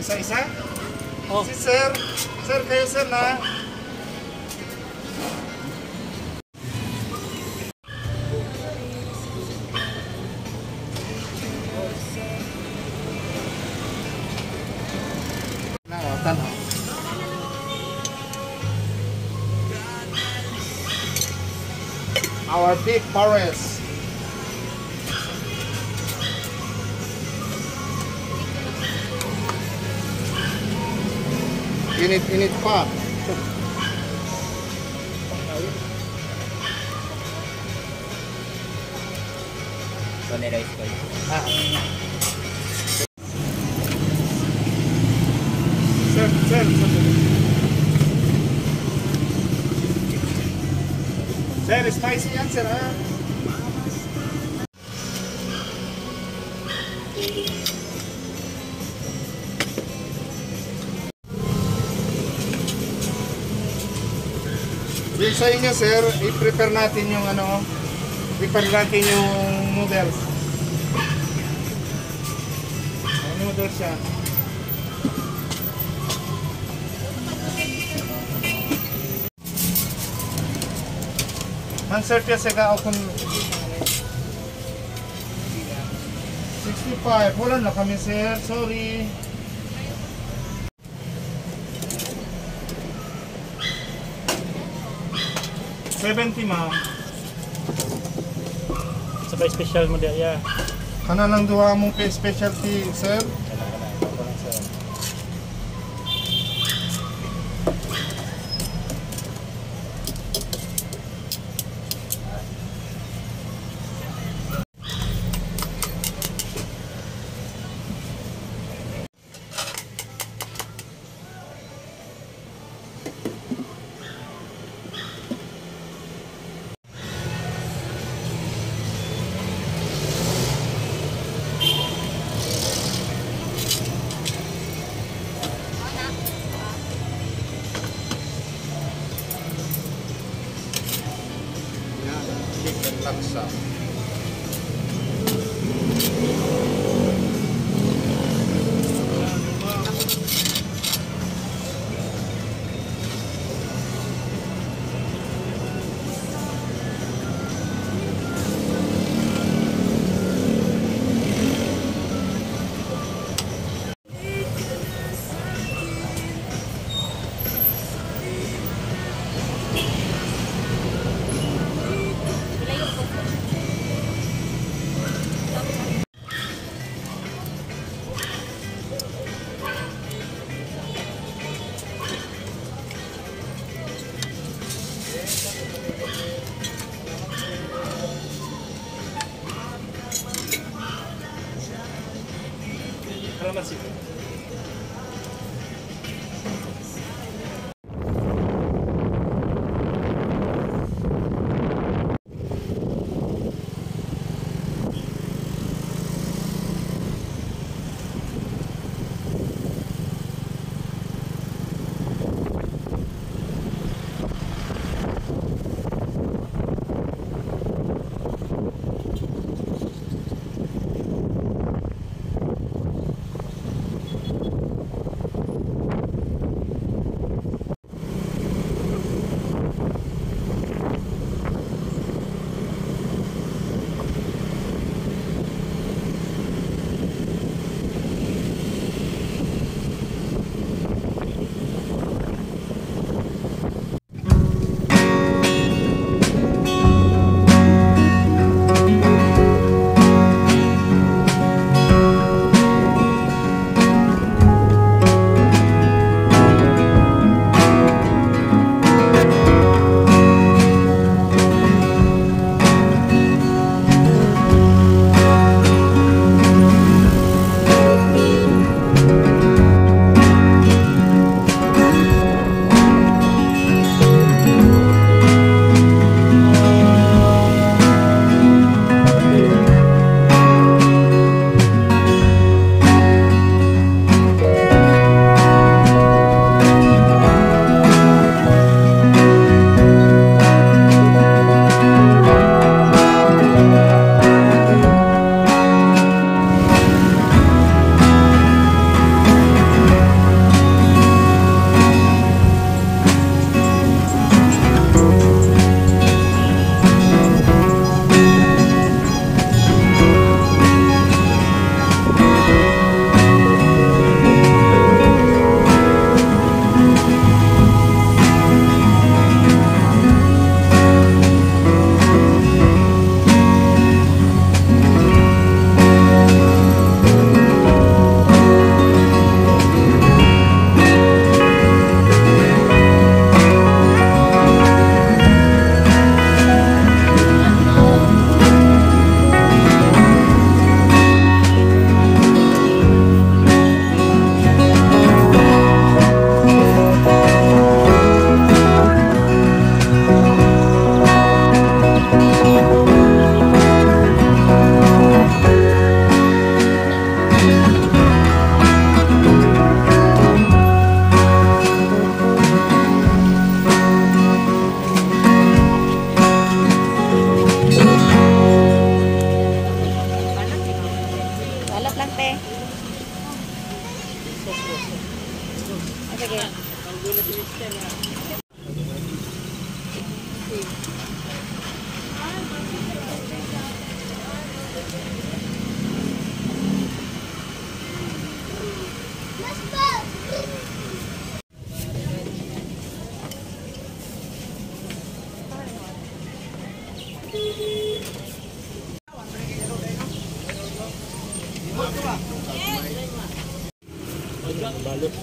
Isa-isa? Oh. Si sir. Sir, kayo sir na. Nawatan ha. Our big forest. Init pa. Panelize ko. Ah. Sir, spicy yan, sir, ha? Yung sa inyo, sir, i-prepare natin yung ano, i-prepare natin yung noodles. Ay, noodles siya. Man, sir, piyasa ka ako 65, wala na kami, sir, sorry. $70, ma'am. Sabay special mo diyan, yeah. Kana lang duha mong specialty, sir. Laksa. Terima kasih. balot.